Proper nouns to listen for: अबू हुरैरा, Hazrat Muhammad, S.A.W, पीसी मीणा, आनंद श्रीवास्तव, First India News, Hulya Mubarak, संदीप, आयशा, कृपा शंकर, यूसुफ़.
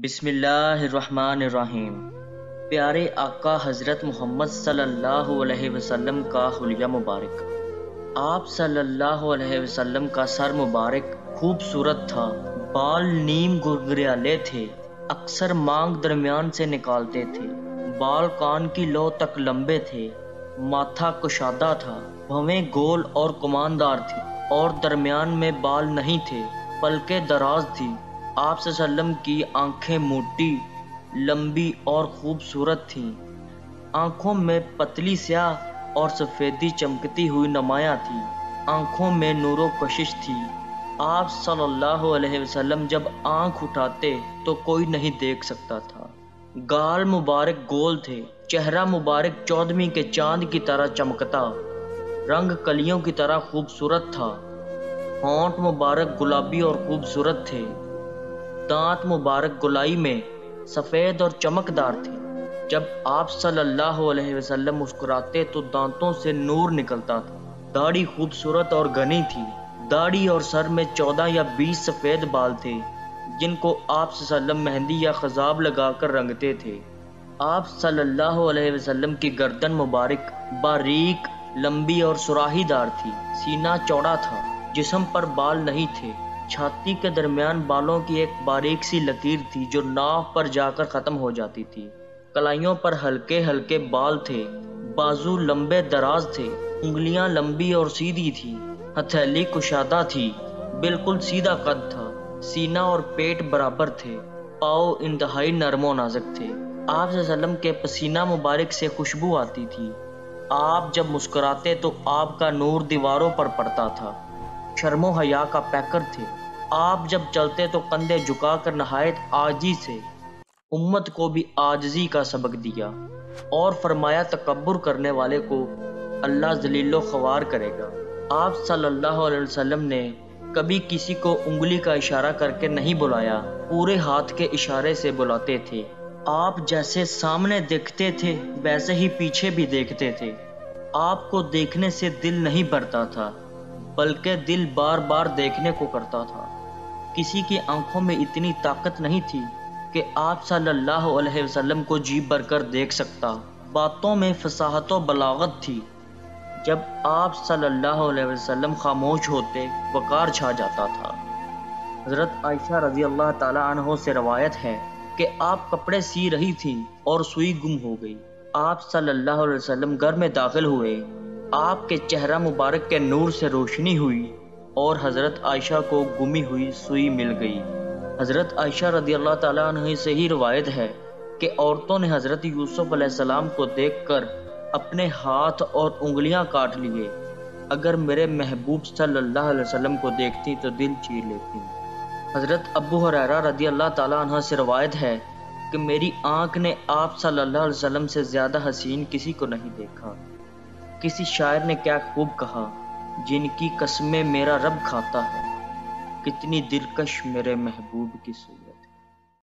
बिस्मिल्लाहिर्रहमानिर्रहीम। प्यारे आका हज़रत मोहम्मद सल्लल्लाहु अलैहि वसल्लम का हुलिया मुबारक। आप सल्लल्लाहु अलैहि वसल्लम का सर मुबारक खूबसूरत था, बाल नीम गुरगुरियाले थे, अक्सर मांग दरमियान से निकालते थे, बाल कान की लौ तक लंबे थे, माथा कुशादा था, भवें गोल और कमानदार थे और दरमियान में बाल नहीं थे, पलकें दराज थी। आप सल्लम की आंखें मोटी, लंबी और खूबसूरत थीं, आंखों में पतली स्याह और सफ़ेदी चमकती हुई नमाया थी, आंखों में नूरो कशिश थी। आप सल्लल्लाहु अलैहि वसल्लम जब आंख उठाते तो कोई नहीं देख सकता था। गाल मुबारक गोल थे, चेहरा मुबारक चौदहवीं के चांद की तरह चमकता, रंग कलियों की तरह खूबसूरत था, होंठ मुबारक गुलाबी और खूबसूरत थे, दांत मुबारक गुलाई में सफ़ेद और चमकदार थे। जब आप सल्लल्लाहु अलैहि वसल्लम मुस्कुराते तो दांतों से नूर निकलता था। दाढ़ी खूबसूरत और घनी थी, दाढ़ी और सर में 14 या 20 सफ़ेद बाल थे जिनको आप सल्लम मेहंदी या खजाब लगाकर रंगते थे। आप सल्लल्लाहु अलैहि वसल्लम की गर्दन मुबारक बारीक, लंबी और सुराहीदार थी, सीना चौड़ा था, जिस्म पर बाल नहीं थे, छाती के दरमियान बालों की एक बारीक सी लकीर थी जो नाक पर जाकर ख़त्म हो जाती थी। कलाइयों पर हल्के हल्के बाल थे, बाजू लंबे दराज थे, उंगलियां लंबी और सीधी थी, हथेली कुशादा थी, बिल्कुल सीधा कद था, सीना और पेट बराबर थे, पाँव इंतहाई नरम और नाजुक थे। आप सल्लम के पसीना मुबारक से खुशबू आती थी। आप जब मुस्कुराते तो आपका नूर दीवारों पर पड़ता था, शर्मो हया का पैकर थे। आप जब चलते तो कंधे झुकाकर नहायत आजी से उम्मत को भी आजजी का सबक दिया और फरमाया तकब्बुर करने वाले को अल्लाह जलीलो ख्वार करेगा। आप सल्लल्लाहु अलैहि वसल्लम ने कभी किसी को उंगली का इशारा करके नहीं बुलाया, पूरे हाथ के इशारे से बुलाते थे। आप जैसे सामने देखते थे वैसे ही पीछे भी देखते थे। आपको देखने से दिल नहीं भरता था बल्कि दिल बार बार देखने को करता था। किसी की आंखों में इतनी ताकत नहीं थी कि आप सल्लल्लाहु अलैहि वसल्लम को जी भर कर देख सकता। बातों में फसाहत और बलागत थी। जब आप सल्लल्लाहु अलैहि वसल्लम खामोश होते वकार छा जाता था। हज़रत आयशा रज़ी अल्लाह ताला अन्हा से रवायत है कि आप कपड़े सी रही थीं और सुई गुम हो गई। आप सल्लल्लाहु अलैहि वसल्लम घर में दाखिल हुए, आपके चेहरा मुबारक के नूर से रोशनी हुई और हज़रत आयशा को गुमी हुई सुई मिल गई। हज़रत आयशा रज़ी अल्लाह ताला अन्हा से ही रवायत है कि औरतों ने हज़रत यूसुफ़ अलैहिस्सलाम को देखकर अपने हाथ और उंगलियां काट लिए, अगर मेरे महबूब सल्लल्लाहु अलैहि वसल्लम को देखती तो दिल चीर लेती। हज़रत अबू हुरैरा रज़ी अल्लाह ताला अन्हा से रवायत है कि मेरी आँख ने आप सल्लल्लाहु अलैहि वसल्लम से ज़्यादा हसीन किसी को नहीं देखा। किसी शायर ने क्या खूब कहा, जिनकी कसमें मेरा रब खाता है, कितनी दिलकश मेरे महबूब की सुई।